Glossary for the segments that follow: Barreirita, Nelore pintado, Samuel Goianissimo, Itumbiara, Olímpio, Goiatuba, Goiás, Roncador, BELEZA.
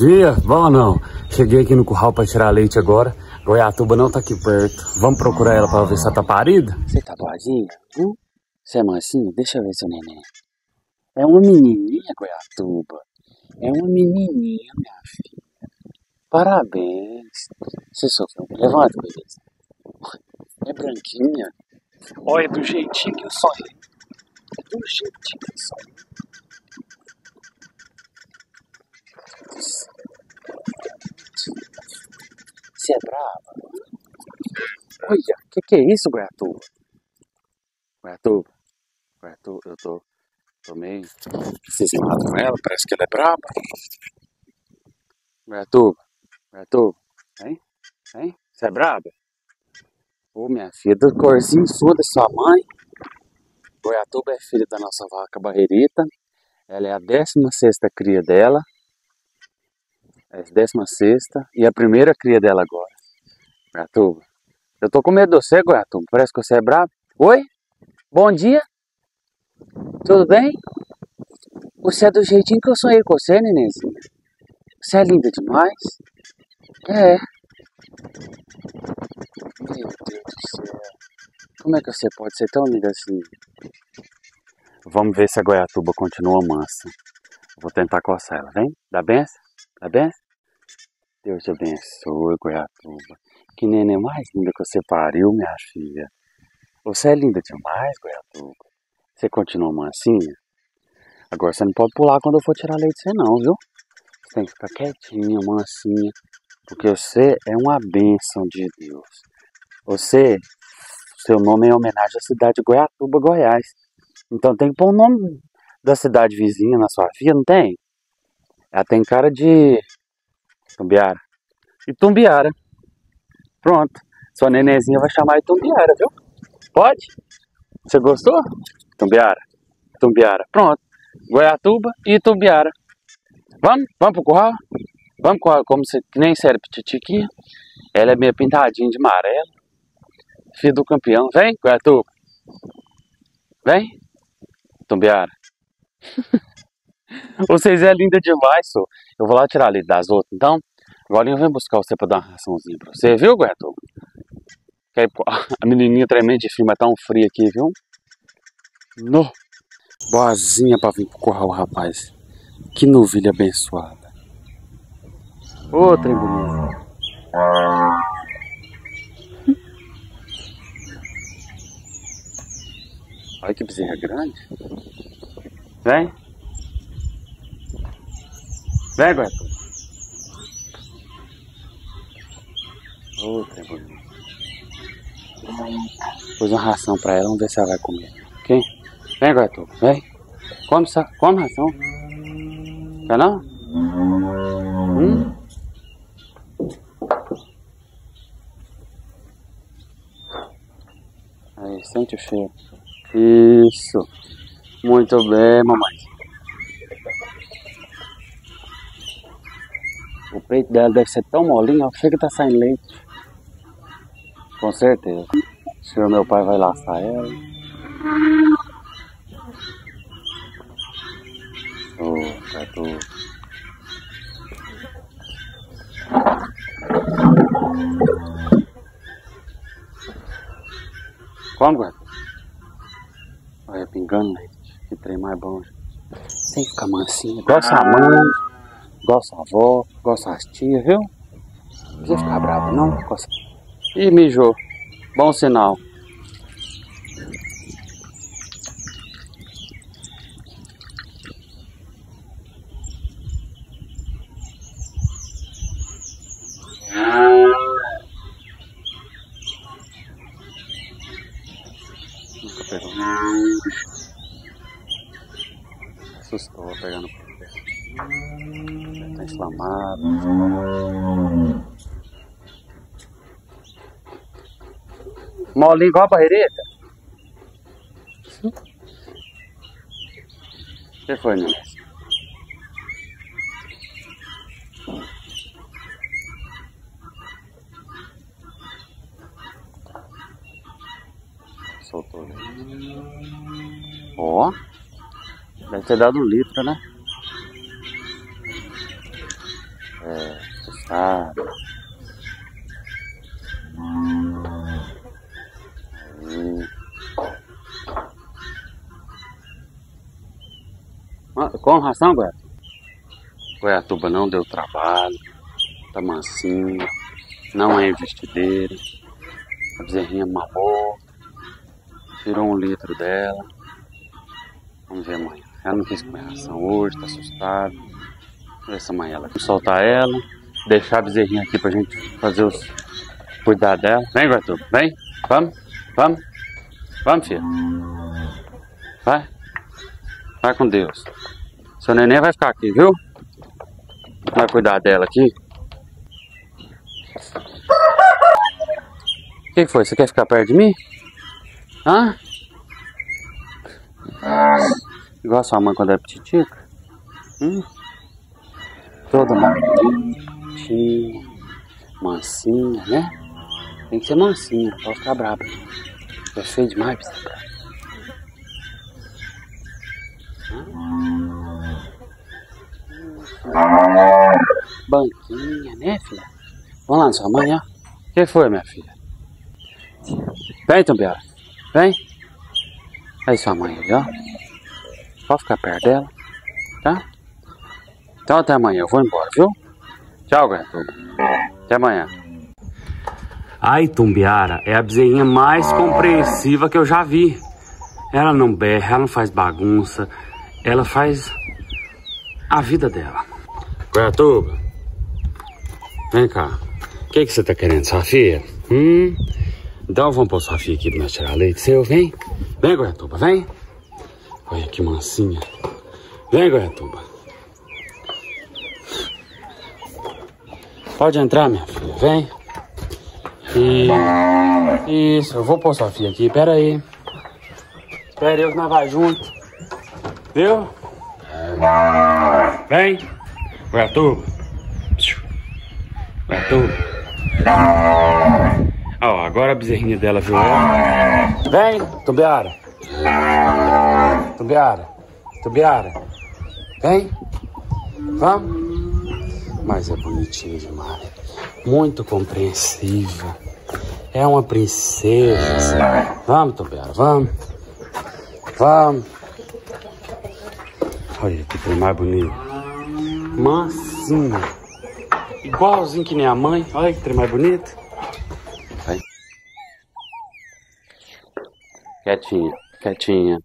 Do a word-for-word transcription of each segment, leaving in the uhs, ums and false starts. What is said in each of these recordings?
dia, bom ou não? Cheguei aqui no curral para tirar leite agora. Goiatuba não tá aqui perto. Vamos procurar ela para ver se ela tá parida? Você tá doadinho, viu? Você é mansinho? Deixa eu ver seu neném. É uma menininha, Goiatuba. É uma menininha, minha filha. Parabéns. Você sofreu. Levanta, beleza. É branquinha. Olha, do jeitinho que eu sonhei. Do jeitinho que eu sonhei. Você é brava? Olha, o que, que é isso, Goiatuba? Goiatuba, Goiatuba, eu tô, tô meio cismado com ela, parece que ela é brava. Goiatuba, Goiatuba, hein? Hein? Você é brava? Ô, minha filha, do corzinho sua, da sua mãe. Goiatuba é filha da nossa vaca Barreirita. Ela é a décima sexta cria dela. É a décima sexta e a primeira cria dela agora. Goiatuba, eu tô com medo de você, Goiatuba. Parece que você é bravo. Oi? Bom dia? Tudo bem? Você é do jeitinho que eu sonhei com você, nenenzinha. Você é linda demais. É. Meu Deus do céu. Como é que você pode ser tão linda assim? Vamos ver se a Goiatuba continua mansa. Vou tentar coçar ela, vem? Dá benção? Tá bem? Deus te abençoe, Goiatuba. Que neném mais linda que você pariu, minha filha. Você é linda demais, Goiatuba. Você continua mansinha? Agora você não pode pular quando eu for tirar leite de você não, viu? Você tem que ficar quietinha, mansinha. Porque você é uma bênção de Deus. Você, seu nome é em homenagem à cidade de Goiatuba, Goiás. Então tem que pôr o nome da cidade vizinha na sua filha, não tem? Ela tem cara de Itumbiara. Itumbiara. Pronto. Sua nenenzinha vai chamar Itumbiara, viu? Pode? Você gostou? Itumbiara. Itumbiara. Pronto. Goiatuba e Itumbiara. Vamos? Vamos pro curral? Vamos pro curral, como se nem sério petitiquinha. Ela é meio pintadinha de amarelo. Filho do campeão. Vem, Goiatuba. Vem. Itumbiara. Vocês é linda demais, senhor. Eu vou lá tirar ali das outras, então. Agora eu venho buscar você pra dar uma raçãozinha pra você, viu, Goiatuba? A menininha tremenda de frio, mas tá um frio aqui, viu? No. Boazinha pra vir pro curral, rapaz. Que novilha abençoada. Ô, trem bonito. Olha que bezerra grande. Vem. Vem, Goiatuba. Outra bonita. Pôs uma ração pra ela, vamos ver se ela vai comer. Ok? Vem, Goiatuba, vem. Come, come ração. Quer não? Hum? Aí, sente o cheiro. Isso. Muito bem, mamãe. O peito dela deve ser tão molinho, ó, chega que tá saindo leite. Com certeza. O senhor meu pai vai laçar ela. Ô, oh, Goiatuba. Como, Goiatuba? Olha, pingando leite. Que trem mais bom. Tem que ficar mansinho. Gosta a mão. Gosta a avó, gosta as tias, viu? Não precisa ficar bravo, não. Gosta... Ih, mijou. Bom sinal. Nunca pegou. Assustou pegando o pé. Tá inflamado. Molinho igual a Barreirita? O que foi, Nelore? Soltou. Ó. Deve ter dado um litro, né? é, puxado. Aí. Com ração, Goiatuba? Goiatuba não deu trabalho, tá mansinho, não é investideira, a bezerrinha mamou, tirou um litro dela. Vamos ver amanhã. Ela não quis comer ração hoje, tá assustada. Vamos ver se amanhã ela vai soltar ela, deixar a bezerrinha aqui pra gente fazer os cuidar dela. Vem, Goiatuba, vem, vamos, vamos, vamos, filho. Vai, vai com Deus. Seu neném vai ficar aqui, viu? Vai cuidar dela aqui. O que foi? Você quer ficar perto de mim? Hã? Igual a sua mãe quando era petitica? Hum? Toda bonitinha, mansinha, né? Tem que ser mansinha, pode ficar brava. É feio demais pra ficar brava. Banquinha, né, filha? Vamos lá na sua mãe, ó. O que foi, minha filha? Vem, Itumbiara. Vem. Aí sua mãe ali, ó. Pode ficar perto dela, tá? Então até amanhã. Eu vou embora, viu? Tchau, Goiatuba. Até amanhã. A Itumbiara é a bezerrinha mais compreensiva que eu já vi. Ela não berra, ela não faz bagunça. Ela faz a vida dela. Goiatuba, vem cá. O que que você tá querendo, Safia? Hum? Então vamos pôr Safia aqui pra nós tirar leite seu, vem. Vem, Goiatuba, vem. Olha que mansinha. Vem, Goiatuba. Pode entrar, minha filha, vem. E... Isso, eu vou pôr Safia aqui, pera aí. Espera eu que nós vai junto. Viu? Vem. Goiatuba. Goiatuba. Ó, agora a bezerrinha dela viu ela. Vem, Itumbiara. Itumbiara. Itumbiara. Vem. Vamos. Mas é bonitinha demais. Muito compreensiva. É uma princesa. Sabe? Vamos, Itumbiara, vamos. Vamos. Olha que coisa mais bonita. Mansinha, igualzinho que nem a mãe. Olha que trem mais bonito. Vai. Quietinha, quietinha.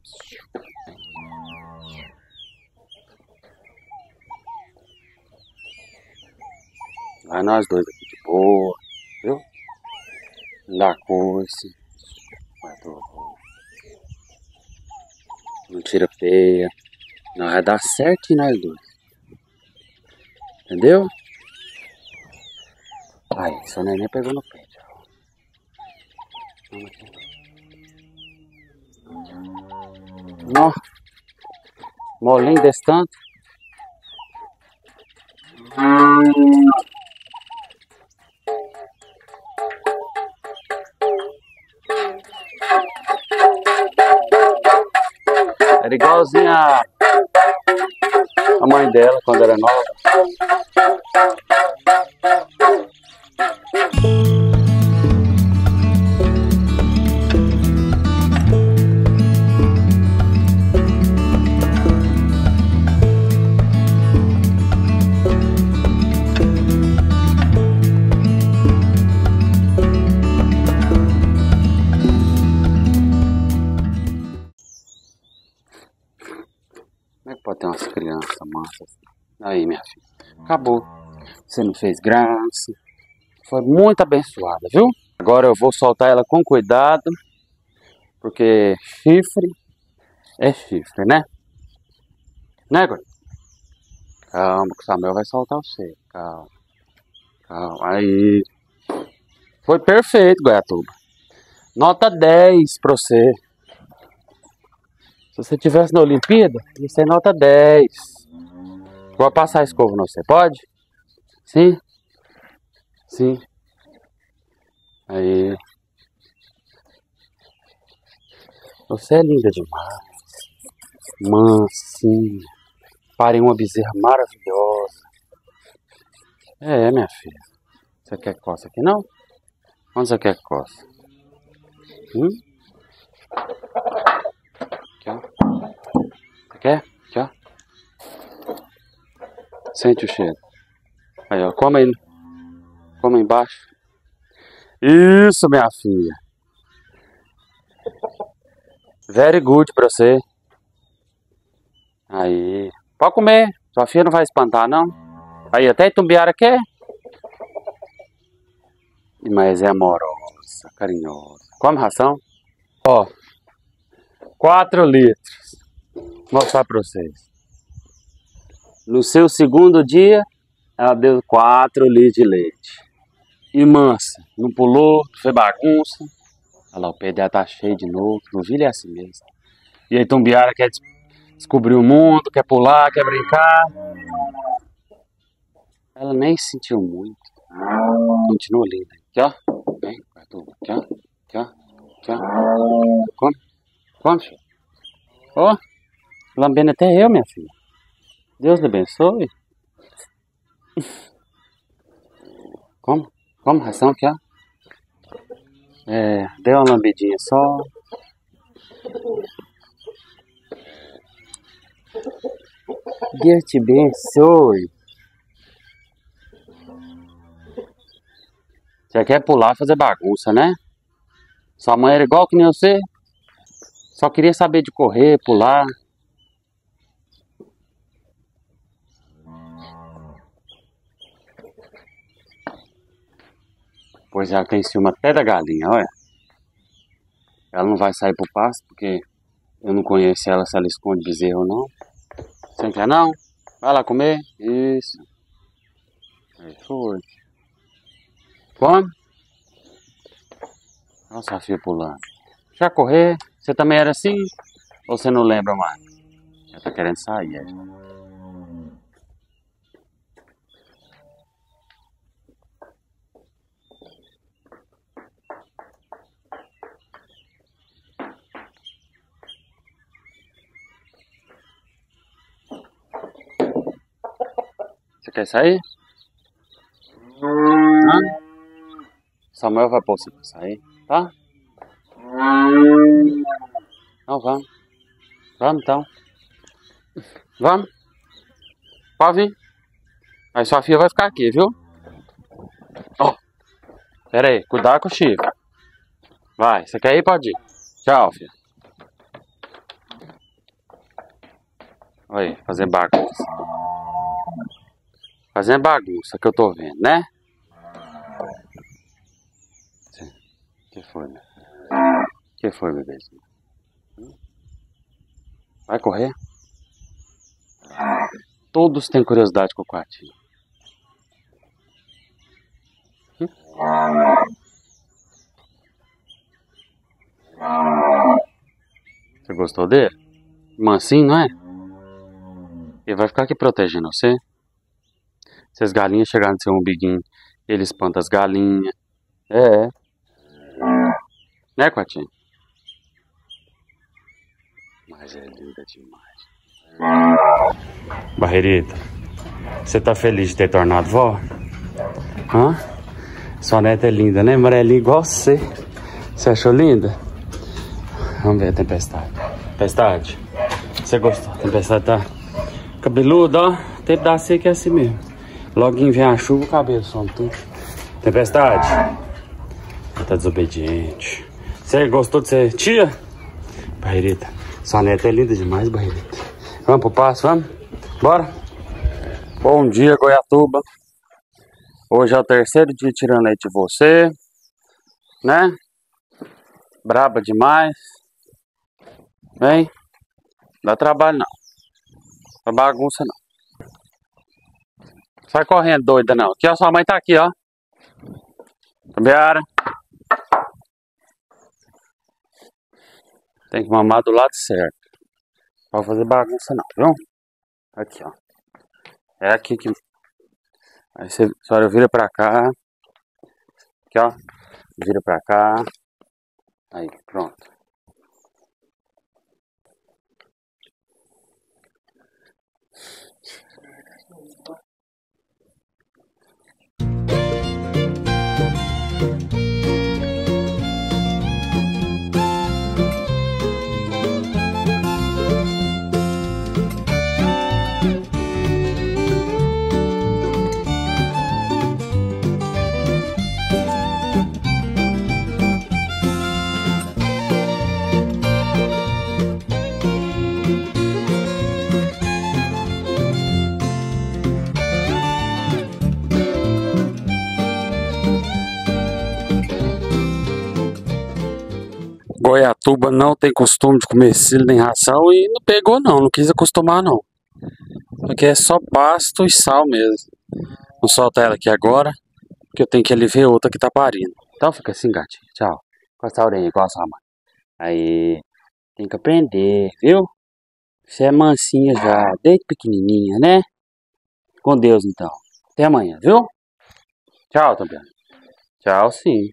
Vai nós dois aqui de boa, viu? Dá coisa. Vai tudo. Não tira feia. Não vai dar certo em nós dois. Entendeu? Ai, seu neném pegou no pé. Ó, molinho desse tanto. Era igualzinho a... a mãe dela quando era nova. Aí, minha filha, acabou. Você não fez graça. Foi muito abençoada, viu? Agora eu vou soltar ela com cuidado, porque chifre é chifre, né? Né, Goiatuba? Calma, que o Samuel vai soltar o seu. Calma. Calma. Aí. Foi perfeito, Goiatuba. Nota dez pra você. Se você estivesse na Olimpíada, ia ser nota dez. Vou passar a escova, não, você pode? Sim? Sim. Aí. Você é linda demais. Mansinha. Parem uma bezerra maravilhosa. É, minha filha. Você quer coça aqui, não? Onde você quer coça? Hum? Aqui, ó. Você quer? Aqui, ó. Sente o cheiro. Aí, ó. Come aí. Come embaixo. Isso, minha filha. Very good pra você. Aí. Pode comer. Sua filha não vai espantar, não. Aí, até Itumbiara quer. Mas é amorosa, carinhosa. Come ração. Ó. quatro litros. Vou mostrar pra vocês. No seu segundo dia, ela deu quatro litros de leite. E mansa. Não pulou, não fez bagunça. Olha lá, o pé dela tá cheio de novo. No vilha é assim mesmo. E a Itumbiara quer des descobrir o mundo, quer pular, quer brincar. Ela nem sentiu muito. Continua linda. Aqui, ó. Vem, Goiatuba. Aqui, ó. Aqui, ó. Aqui, ó. Come. Come, filho. Ó. Oh, lambendo até eu, minha filha. Deus lhe abençoe. Como? Como? Ração aqui, ó. É, deu uma lambidinha só. Deus te abençoe. Você quer pular e fazer bagunça, né? Sua mãe era igual que nem você. Só queria saber de correr, pular. Pois ela tem ciúme até da galinha, olha. Ela não vai sair pro pasto, porque eu não conheço ela, se ela esconde bezerro ou não. Você não quer não? Vai lá comer. Isso. Aí foi. Come. Nossa, filha pulando. Já correr? Você também era assim? Ou você não lembra mais? Já tá querendo sair, aí. Você quer sair? Hã? Samuel vai pôr você pra sair, tá? Não, vamos. Vamos então. Vamos. Pode vir. Aí sua filha vai ficar aqui, viu? Ó. Oh. Pera aí, cuidado com o Chico. Vai, você quer ir? Pode ir. Tchau, filha. Olha aí, fazer bagunça. Fazendo bagunça que eu tô vendo, né? Que foi, meu? Que foi, bebezinho? Vai correr? Todos têm curiosidade com o quartinho. Você gostou dele? Mansinho, não é? Ele vai ficar aqui protegendo você. Se as galinhas chegarem no seu umbiguinho, ele espanta as galinhas. É. Né, Cotinho? Mas é linda demais. Barreirita, você tá feliz de ter tornado vó? Hã? Sua neta é linda, né? Amarelinha igual você. Você achou linda? Vamos ver a tempestade. Tempestade, você gostou? A tempestade tá cabeluda, ó. O tempo da seca é assim mesmo. Logo vem a chuva, o cabelo some tudo. Tempestade, ela tá desobediente. Você gostou de ser tia? Barreirita, sua neta é linda demais, Barreirita. Vamos pro passo, vamos? Bora? Bom dia, Goiatuba. Hoje é o terceiro dia tirando leite de você. Né? Braba demais. Vem. Não dá trabalho, não. Não dá bagunça, não. Sai correndo, doida, não. Aqui, ó, sua mãe tá aqui, ó. Itumbiara. Tem que mamar do lado certo. Não vai fazer bagunça não, viu? Aqui, ó. É aqui que... Aí você só vira pra cá. Aqui, ó. Vira pra cá. Aí, pronto. Goiatuba não tem costume de comer silo nem ração e não pegou não, não quis acostumar não. Aqui é só pasto e sal mesmo. Vou soltar ela aqui agora, porque eu tenho que ali ver outra que tá parindo. Então fica assim, gatinho. Tchau. Costa a orelha, costa a mão. Aí, tem que aprender, viu? Você é mansinha já, desde pequenininha, né? Com Deus então. Até amanhã, viu? Tchau, também. Tchau, sim.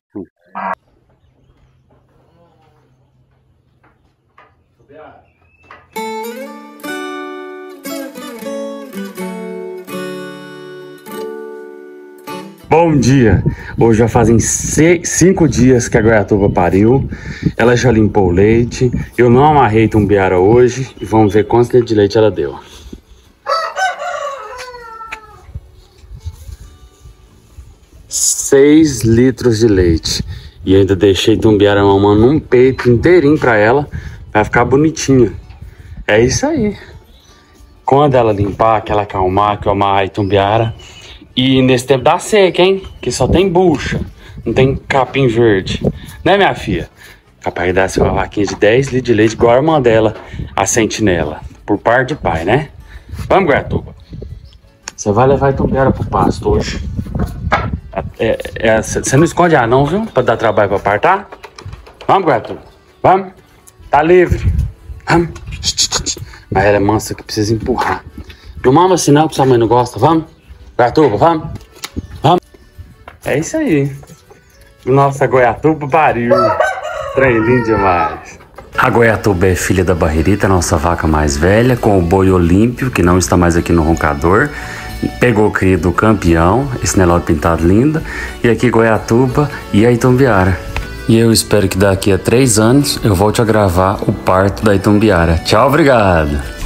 Bom dia! Hoje já fazem seis, cinco dias que a Goiatuba pariu. Ela já limpou o leite. Eu não amarrei Itumbiara hoje. E vamos ver quantos litros de leite ela deu. seis litros de leite. E ainda deixei Itumbiara mamando um peito inteirinho pra ela. Vai ficar bonitinha. É isso aí. Quando ela limpar, que ela acalmar, que eu amar a Itumbiara. E nesse tempo da seca, hein? Que só tem bucha. Não tem capim verde. Né, minha filha? Capaz de dar assim, uma vaquinha de dez litros de leite, igual a irmã dela, a sentinela. Por par de pai, né? Vamos, Goiatuba. Você vai levar a Itumbiara pro pasto hoje. É, é, você não esconde a não, viu? Pra dar trabalho pra apartar. Vamos, Goiatuba. Vamos. Tá livre. Vamos. Mas ela é mansa que precisa empurrar. Não mama assim não, que sua mãe não gosta. Vamos. Goiatuba, vamos? Vamos? É isso aí. Nossa, Goiatuba pariu. Trem lindo demais. A Goiatuba é filha da Barreirita, nossa vaca mais velha, com o boi Olímpio, que não está mais aqui no Roncador. Pegou o cria do campeão, esse Nelore pintado linda. E aqui Goiatuba e a Itumbiara. E eu espero que daqui a três anos eu volte a gravar o parto da Itumbiara. Tchau, obrigado!